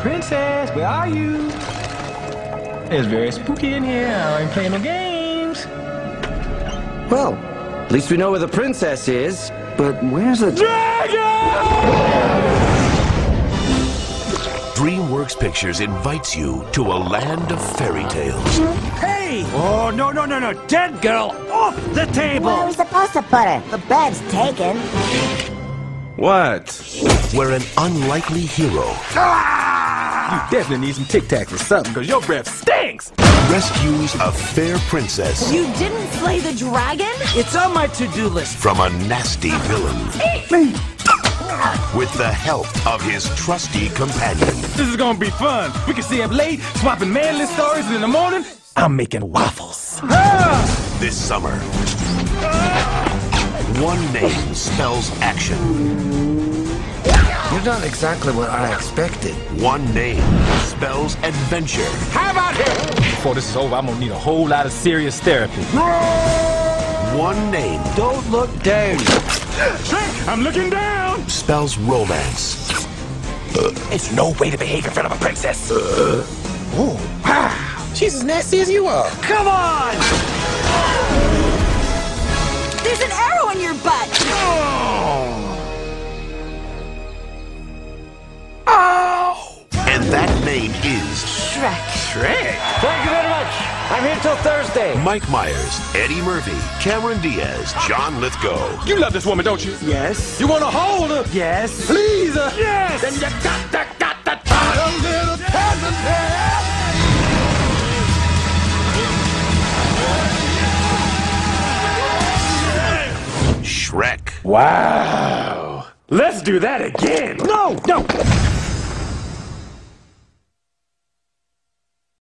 Princess, where are you? It's very spooky in here. I ain't playing no games. Well, at least we know where the princess is. But where's the dragon? DreamWorks Pictures invites you to a land of fairy tales. Hey! Oh, no, no, no, no. Dead girl, off the table! Where are we supposed to put her? The bed's taken. What? Where an unlikely hero... Ah! You definitely need some Tic Tacs or something, because your breath stinks! Rescues a fair princess. You didn't slay the dragon? It's on my to-do list. From a nasty villain. Eat me! With the help of his trusty companion. This is gonna be fun. We can stay up late, swapping manly stories, and in the morning, I'm making waffles. Ah! This summer... One name spells action. You're not exactly what I expected. One name spells adventure. How about him? Before this is over, I'm gonna need a whole lot of serious therapy. One name. Don't look down. Shrek, I'm looking down. Spells romance. It's no way to behave in front of a princess. Oh, wow. She's as nasty as you are. Come on! There's an arrow in your butt! Oh! Oh! And that name is... Shrek. Shrek? Thank you very much. I'm here till Thursday. Mike Myers, Eddie Murphy, Cameron Diaz, John Lithgow. You love this woman, don't you? Yes. You want to hold her? Yes. Please her? Yes. Then you got that little peasant head. Shrek. Wow. Let's do that again. No, no.